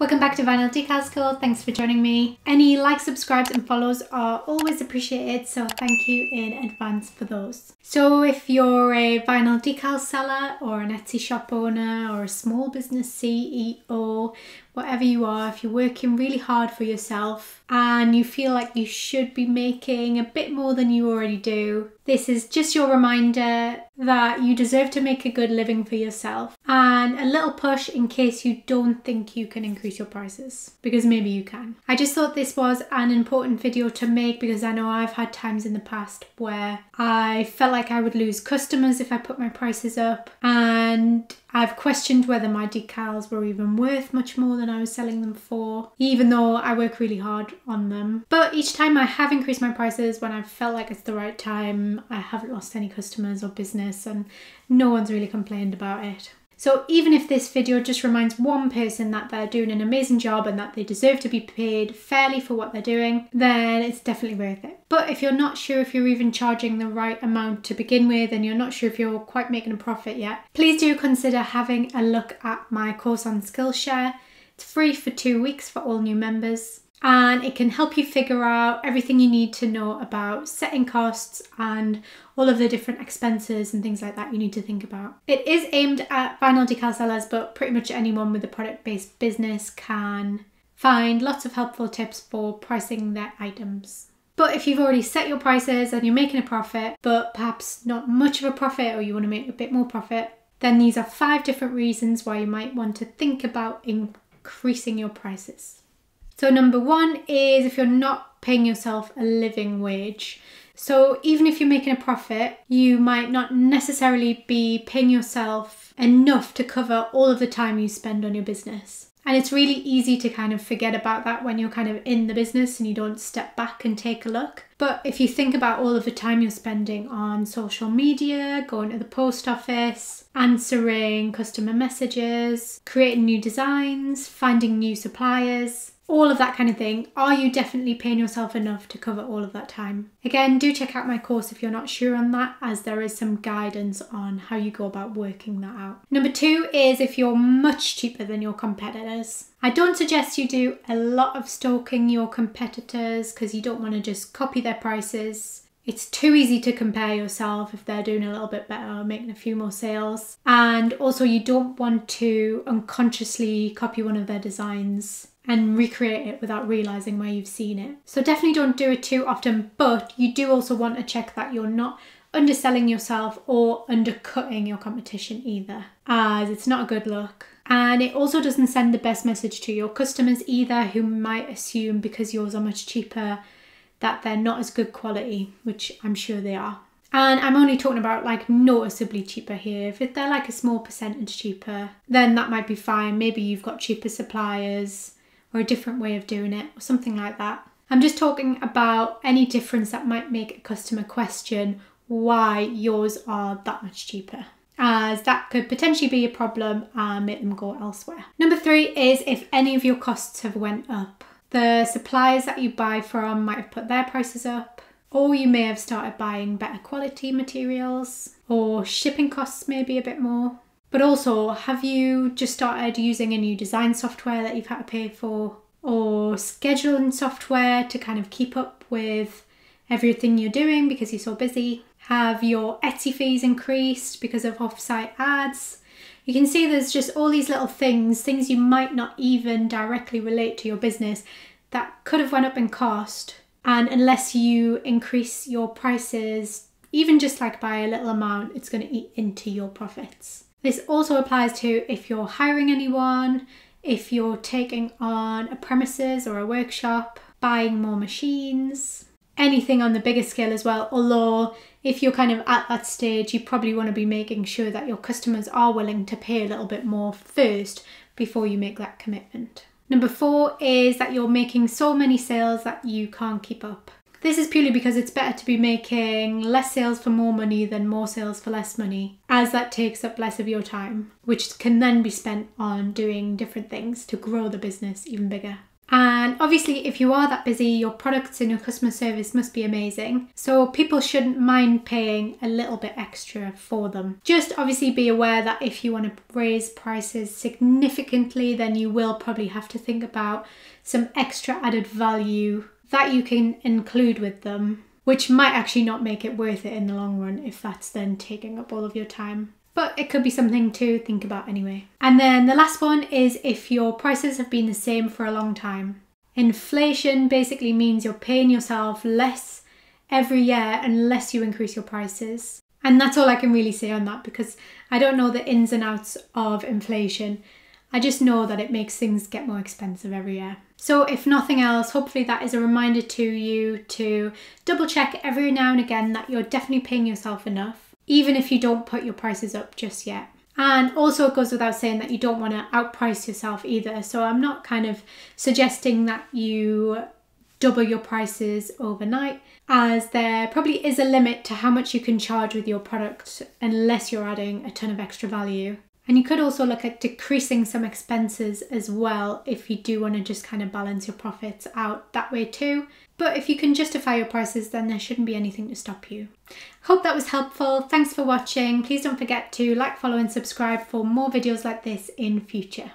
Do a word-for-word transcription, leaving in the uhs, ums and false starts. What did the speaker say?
Welcome back to Vinyl Decal School. Thanks for joining me. Any likes, subscribes and follows are always appreciated, so thank you in advance for those. So if you're a vinyl decal seller or an Etsy shop owner or a small business C E O, whatever you are, if you're working really hard for yourself and you feel like you should be making a bit more than you already do, this is just your reminder that you deserve to make a good living for yourself and a little push in case you don't think you can increase your prices, because maybe you can. I just thought this was an important video to make because I know I've had times in the past where I felt like I would lose customers if I put my prices up, and I've questioned whether my decals were even worth much more than I was selling them for, even though I work really hard on them. But each time I have increased my prices when I felt like it's the right time, I haven't lost any customers or business and no one's really complained about it. So even if this video just reminds one person that they're doing an amazing job and that they deserve to be paid fairly for what they're doing, then it's definitely worth it. But if you're not sure if you're even charging the right amount to begin with and you're not sure if you're quite making a profit yet, please do consider having a look at my course on Skillshare. It's free for two weeks for all new members, and it can help you figure out everything you need to know about setting costs and all of the different expenses and things like that you need to think about. It is aimed at vinyl decal sellers, but pretty much anyone with a product-based business can find lots of helpful tips for pricing their items. But if you've already set your prices and you're making a profit, but perhaps not much of a profit, or you want to make a bit more profit, then these are five different reasons why you might want to think about increasing your prices. So number one is if you're not paying yourself a living wage. So even if you're making a profit, you might not necessarily be paying yourself enough to cover all of the time you spend on your business. And it's really easy to kind of forget about that when you're kind of in the business and you don't step back and take a look. But if you think about all of the time you're spending on social media, going to the post office, answering customer messages, creating new designs, finding new suppliers, all of that kind of thing, are you definitely paying yourself enough to cover all of that time? Again, do check out my course if you're not sure on that, as there is some guidance on how you go about working that out. Number two is if you're much cheaper than your competitors. I don't suggest you do a lot of stalking your competitors because you don't want to just copy their prices. It's too easy to compare yourself if they're doing a little bit better, making a few more sales. And also you don't want to unconsciously copy one of their designs and recreate it without realizing where you've seen it. So definitely don't do it too often, but you do also want to check that you're not underselling yourself or undercutting your competition either, as it's not a good look. And it also doesn't send the best message to your customers either, who might assume because yours are much cheaper that they're not as good quality, which I'm sure they are. And I'm only talking about like noticeably cheaper here. If they're like a small percentage cheaper, then that might be fine. Maybe you've got cheaper suppliers or a different way of doing it or something like that. I'm just talking about any difference that might make a customer question why yours are that much cheaper, as that could potentially be a problem and make them go elsewhere. Number three is if any of your costs have went up. The suppliers that you buy from might have put their prices up, or you may have started buying better quality materials, or shipping costs maybe a bit more. But also, have you just started using a new design software that you've had to pay for, or scheduling software to kind of keep up with everything you're doing because you're so busy? Have your Etsy fees increased because of off-site ads? You can see there's just all these little things, things you might not even directly relate to your business that could have went up in cost. And unless you increase your prices, even just like by a little amount, it's going to eat into your profits. This also applies to if you're hiring anyone, if you're taking on a premises or a workshop, buying more machines, anything on the bigger scale as well. Although if you're kind of at that stage, you probably want to be making sure that your customers are willing to pay a little bit more first before you make that commitment. Number four is that you're making so many sales that you can't keep up. This is purely because it's better to be making less sales for more money than more sales for less money, as that takes up less of your time, which can then be spent on doing different things to grow the business even bigger. And obviously if you are that busy, your products and your customer service must be amazing. So people shouldn't mind paying a little bit extra for them. Just obviously be aware that if you want to raise prices significantly, then you will probably have to think about some extra added value that you can include with them, which might actually not make it worth it in the long run if that's then taking up all of your time. But it could be something to think about anyway. And then the last one is if your prices have been the same for a long time. Inflation basically means you're paying yourself less every year unless you increase your prices. And that's all I can really say on that, because I don't know the ins and outs of inflation. I just know that it makes things get more expensive every year. So if nothing else, hopefully that is a reminder to you to double check every now and again that you're definitely paying yourself enough, even if you don't put your prices up just yet. And also it goes without saying that you don't want to outprice yourself either. So I'm not kind of suggesting that you double your prices overnight, as there probably is a limit to how much you can charge with your product unless you're adding a ton of extra value. And you could also look at decreasing some expenses as well if you do want to just kind of balance your profits out that way too. But if you can justify your prices, then there shouldn't be anything to stop you. Hope that was helpful. Thanks for watching. Please don't forget to like, follow and subscribe for more videos like this in future.